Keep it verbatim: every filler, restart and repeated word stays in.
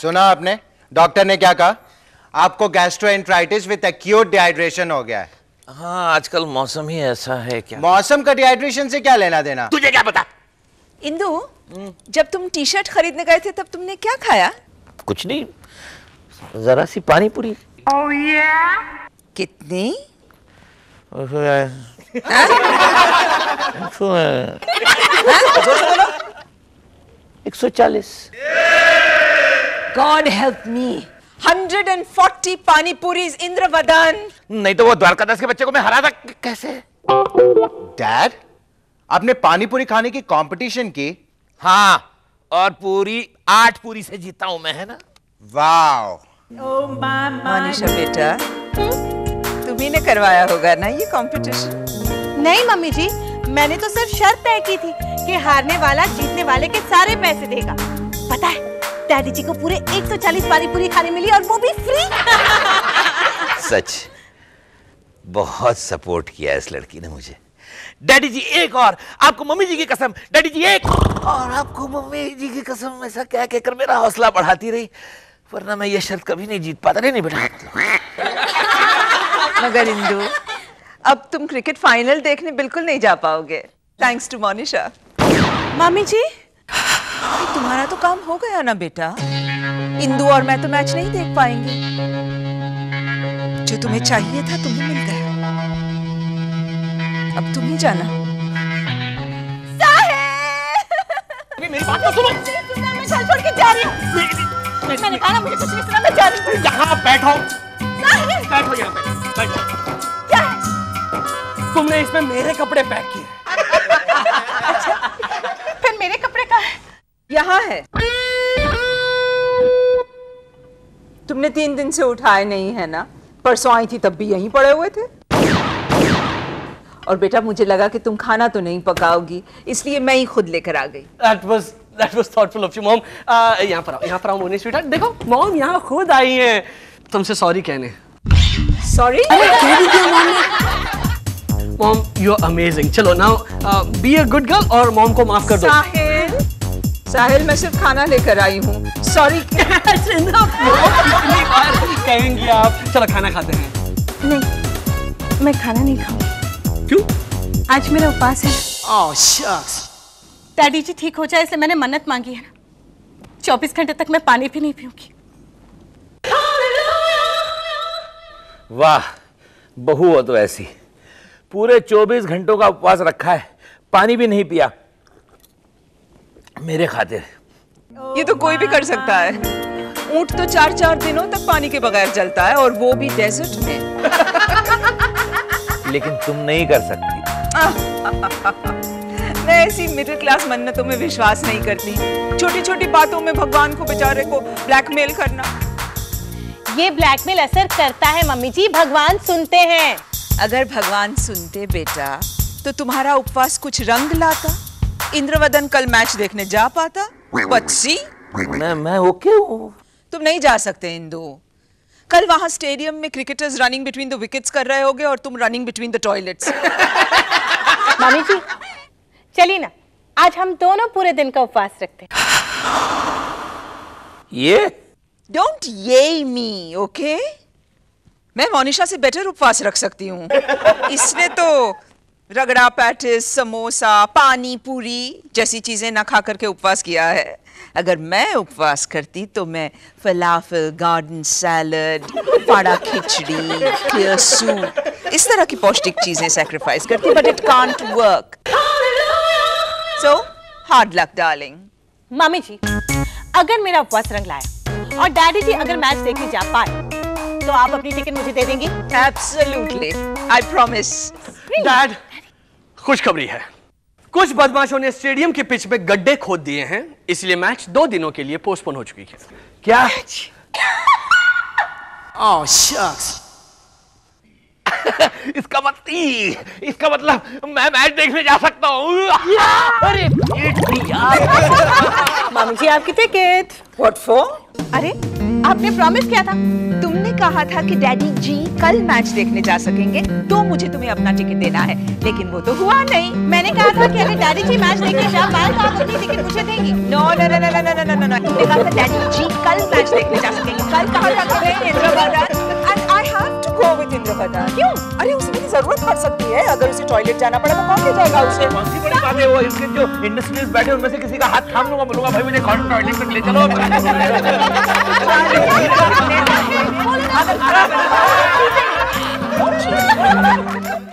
सुना आपने, डॉक्टर ने क्या कहा? आपको गैस्ट्रोएन्ट्राइटिस विद एक्यूट डिहाइड्रेशन हो गया है। हाँ, आजकल मौसम ही ऐसा है। क्या मौसम का डिहाइड्रेशन से क्या लेना देना? तुझे क्या पता? इंदु, जब तुम टी शर्ट खरीदने गए थे तब तुमने क्या खाया? कुछ नहीं, जरा सी पानी पूरी। oh, yeah. कितनी? एक सौ चालीस। गॉड हेल्प मी, एक सौ चालीस पानी पूरी इंद्रवदन। नहीं तो वो द्वारकाधीश के बच्चे को मैं हरा था कैसे? डैड, आपने पानी पूरी खाने की कंपटीशन की? हाँ, और पूरी आठ पूरी से जीता हूं मैं, है ना? वाओ। oh, मनीषा बेटा, तुम्ही ने करवाया होगा ना ये कंपटीशन? नहीं मम्मी जी, मैंने तो सिर्फ शर्त तय की थी कि हारने वाला जीतने वाले के सारे पैसे देगा। पता है डैडी जी को पूरे एक सौ चालीस पानी पूरी खाने मिली, और वो भी फ्री। सच बहुत सपोर्ट किया इस लड़की ने मुझे। डैडी जी एक और, आपको मम्मी जी की कसम। डैडी जी एक और, आपको मम्मी जी की कसम। ऐसा क्या कहकर मेरा हौसला बढ़ाती रही, वरना मैं ये शर्त कभी नहीं जीत पाता। नहीं नहीं बेटा। मगर इंदु, अब तुम क्रिकेट फाइनल देखने बिल्कुल नहीं जा पाओगे, thanks to Monisha. Mummy ji, तुम्हारा तो काम हो गया ना बेटा। इंदु और मैं तो मैच नहीं देख पाएंगे। जो तुम्हें चाहिए था तुम्हें मिल गया, अब तुम ही जाना। साहे! मेरी बात तो सुनो। मैं घर छोड़ के जा रही हूँ। मैंने कहा मुझे कुछ नहीं सुना, मैं जा रही हूँ। यहाँ बैठो, बैठो यहाँ पे, बैठो। क्या? तुमने इसमें मेरे कपड़े पैक किए? अच्छा, फिर मेरे कपड़े कहाँ हैं? यहाँ है। तुमने तीन दिन से उठाए नहीं है ना? परसों आई थी तब भी यहीं पड़े हुए थे। और बेटा मुझे लगा कि तुम खाना तो नहीं पकाओगी, इसलिए मैं ही खुद लेकर आ गई। That was that was thoughtful of you, mom. uh, यहाँ पर आओ, यहाँ पर आओ मोनी स्वीटा। देखो मॉम यहाँ खुद आई है तुमसे सॉरी कहने। Sorry? Mom you are amazing. चलो now be a good girl और मॉम को माफ कर दो। साहिल, मैं सिर्फ खाना लेकर आई हूँ, सॉरी। कहेंगी आप। चलो खाना खाते हैं। नहीं, मैं खाना नहीं खाऊंगी। क्यों? आज मेरा उपवास है। ओह शक्स। डैडी जी ठीक हो जाए इसलिए मैंने मन्नत मांगी है। चौबीस घंटे तक मैं पानी भी नहीं पीऊंगी। वाह, बहू हो तो ऐसी। पूरे चौबीस घंटों का उपवास रखा है, पानी भी नहीं पिया मेरे खातिर। ये तो कोई भी कर सकता है। ऊंट तो चार चार दिनों तक पानी के बगैर चलता है, और वो भी डेजर्ट में। लेकिन तुम नहीं कर सकती। मैं ऐसी मिडिल क्लास मन्नतों में विश्वास नहीं करती। छोटी छोटी बातों में भगवान को, बेचारे को ब्लैकमेल करना। ये ब्लैकमेल असर करता है मम्मी जी, भगवान सुनते हैं। अगर भगवान सुनते बेटा तो तुम्हारा उपवास कुछ रंग लाता, इंद्रवदन कल मैच देखने जा पाता। बच्ची मैं मैं ओके हूँ। तुम नहीं जा सकते इंदु। कल वहाँ स्टेडियम में cricketers running between the wickets कर रहे होगे, और तुम रनिंग बिटवीन द टॉयलेट्स। मामी जी चलिए ना, आज हम दोनों पूरे दिन का उपवास रखते हैं। ये डोंट ये मी ओके। मैं मोनिशा से बेटर उपवास रख सकती हूँ। इसने तो रगड़ा पैटिस, समोसा, पानी पूरी जैसी चीजें ना खा करके उपवास किया है। अगर मैं उपवास करती तो मैं फलाफल, गार्डन सैलड, फाड़ा खिचड़ी, क्लियर सूप, इस तरह की पौष्टिक चीजें सैक्रिफाइस करती। But it can't work, so hard luck darling. मामी जी अगर मेरा उपवास रंग लाया और डैडी जी अगर मैच देखने जा पाए तो आप अपनी टिकट मुझे दे देंगी? Absolutely, I promise. डैड खुशखबरी है, कुछ बदमाशों ने स्टेडियम के पिच में गड्ढे खोद दिए हैं, इसलिए मैच दो दिनों के लिए पोस्टपोन हो चुकी है। क्या? ओह शक्स। इसका मतलब इसका मतलब मैं मैच देखने जा सकता हूँ। अरे मामी जी आपकी टिकट। What for? अरे आपने प्रॉमिस किया था। तुमने कहा था कि डैडी जी कल मैच देखने जा सकेंगे तो मुझे तुम्हें अपना टिकट देना है, लेकिन वो तो हुआ नहीं। मैंने कहा था कि अगर डैडी जी मैच देखने जा पाए तो आप अपनी टिकट मुझे देंगी। No no no no no no no no तुमने कहा था डैडी जी कल मैच देखने जा सकेंगे। कल कहा था कि Indravadan and I have to go with Indravadan. क्यों? अरे उसे मेरी जरूरत पड़ सकती है, अगर उसे टॉयलेट जाना पड़ा तो कौन ले जाएगा उसे? कौन सी बड़ी बात है? वो इसके जो इंडस्ट्रियलिस्ट बैठे उनमें से किसी का हाथ थाम लूंगा, बोलूंगा भाई मुझे टॉयलेट में ले चलो। I'm sorry.